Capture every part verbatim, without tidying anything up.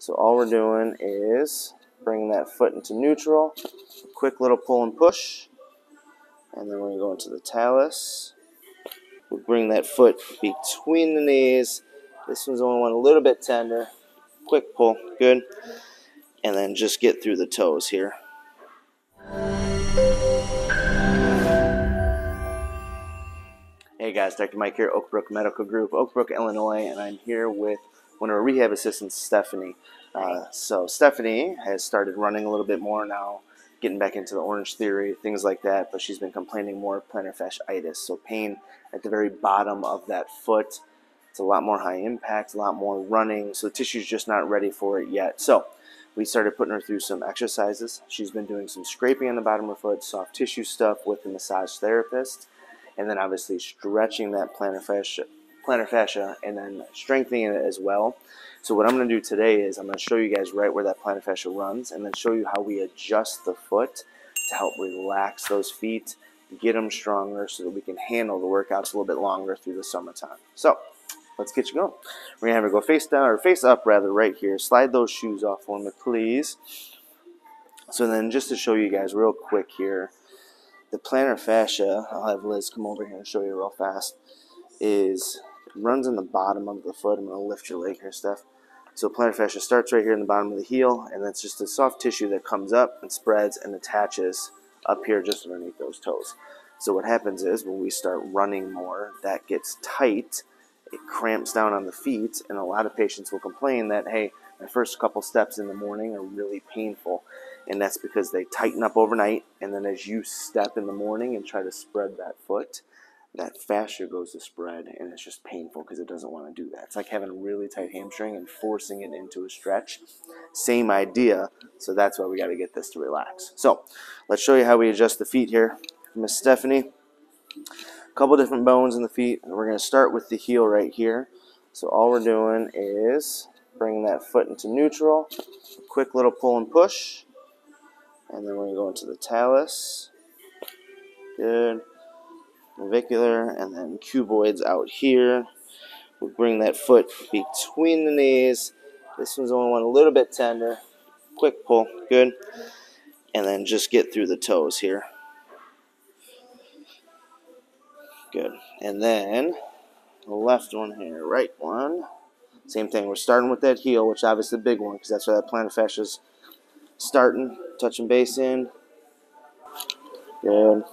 So all we're doing is bringing that foot into neutral, quick little pull and push, and then we're going to go into the talus. We'll bring that foot between the knees. This one's the only one a little bit tender. Quick pull, good. And then just get through the toes here. Hey guys, Doctor Mike here, Oak Brook Medical Group, Oak Brook, Illinois, and I'm here with one of our rehab assistants, Stephanie. Uh, so Stephanie has started running a little bit more now, getting back into the Orange Theory, things like that, but she's been complaining more of plantar fasciitis, so pain at the very bottom of that foot. It's a lot more high impact, a lot more running, so the tissue's just not ready for it yet. So we started putting her through some exercises. She's been doing some scraping on the bottom of her foot, soft tissue stuff with the massage therapist, and then obviously stretching that plantar fascia, plantar fascia and then strengthening it as well. So what I'm going to do today is I'm going to show you guys right where that plantar fascia runs and then show you how we adjust the foot to help relax those feet, get them stronger so that we can handle the workouts a little bit longer through the summertime. So let's get you going. We're going to have her go face down, or face up rather, right here. Slide those shoes off for me, please. So then just to show you guys real quick here, the plantar fascia, I'll have Liz come over here and show you real fast, is runs in the bottom of the foot. I'm going to lift your leg here, Steph. So plantar fascia starts right here in the bottom of the heel, and that's just a soft tissue that comes up and spreads and attaches up here just underneath those toes. So what happens is when we start running more, that gets tight. It cramps down on the feet, and a lot of patients will complain that, hey, my first couple steps in the morning are really painful, and that's because they tighten up overnight, and then as you step in the morning and try to spread that foot, that fascia goes to spread, and it's just painful because it doesn't want to do that. It's like having a really tight hamstring and forcing it into a stretch. Same idea, so that's why we got to get this to relax. So let's show you how we adjust the feet here. Miss Stephanie, couple different bones in the feet, and we're going to start with the heel right here. So all we're doing is bringing that foot into neutral, quick little pull and push, and then we're going to go into the talus, good, navicular, and then cuboids out here. We'll bring that foot between the knees. This one's the only one a little bit tender. Quick pull, good, and then just get through the toes here. Good. And then the left one here, right one. Same thing. We're starting with that heel, which obviously is the big one because that's where that plantar fascia is starting. Touching base in. Good.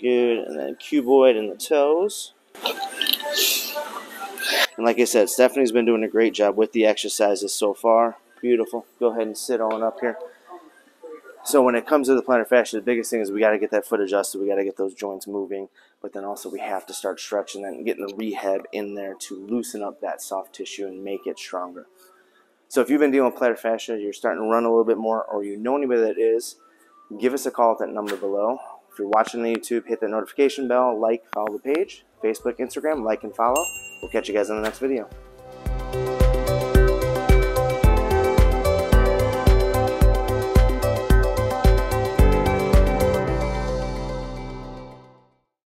Good. And then cuboid in the toes. And like I said, Stephanie's been doing a great job with the exercises so far. Beautiful. Go ahead and sit on up here. So when it comes to the plantar fascia, the biggest thing is we got to get that foot adjusted. We got to get those joints moving, but then also we have to start stretching and getting the rehab in there to loosen up that soft tissue and make it stronger. So if you've been dealing with plantar fascia, you're starting to run a little bit more, or you know anybody that is, give us a call at that number below. If you're watching on YouTube, hit that notification bell, like, follow the page, Facebook, Instagram, like and follow. We'll catch you guys in the next video.